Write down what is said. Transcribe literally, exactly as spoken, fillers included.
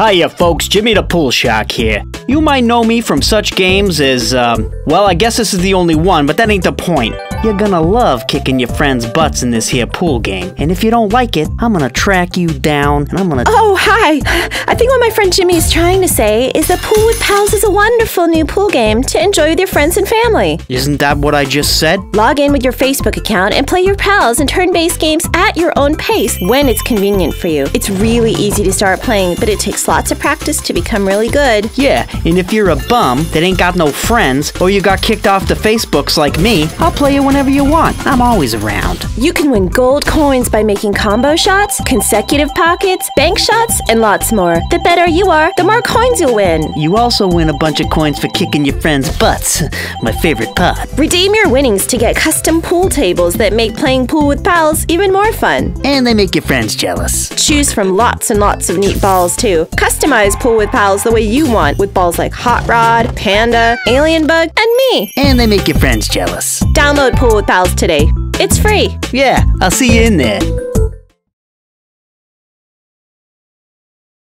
Hiya folks, Jimmy the Pool Shark here. You might know me from such games as, um, well, I guess this is the only one, but that ain't the point. You're gonna love kicking your friends' butts in this here pool game. And if you don't like it, I'm gonna track you down and I'm gonna- Oh, hi! I think what my friend Jimmy is trying to say is that Pool with Pals is a wonderful new pool game to enjoy with your friends and family. Isn't that what I just said? Log in with your Facebook account and play your pals and turn-based games at your own pace when it's convenient for you. It's really easy to start playing, but it takes lots of practice to become really good. Yeah, and if you're a bum that ain't got no friends or you got kicked off the Facebooks like me, I'll play you whenever you want. I'm always around. You can win gold coins by making combo shots, consecutive pockets, bank shots, and lots more. The better you are, the more coins you'll win. You also win a bunch of coins for kicking your friends' butts. My favorite part. Redeem your winnings to get custom pool tables that make playing Pool with Pals even more fun. And they make your friends jealous. Choose from lots and lots of neat balls too. Customize Pool with Pals the way you want with balls like Hot Rod, Panda, Alien Bug, and me. And they make your friends jealous. Download Pool with Pals today. It's free. Yeah, I'll see you in there.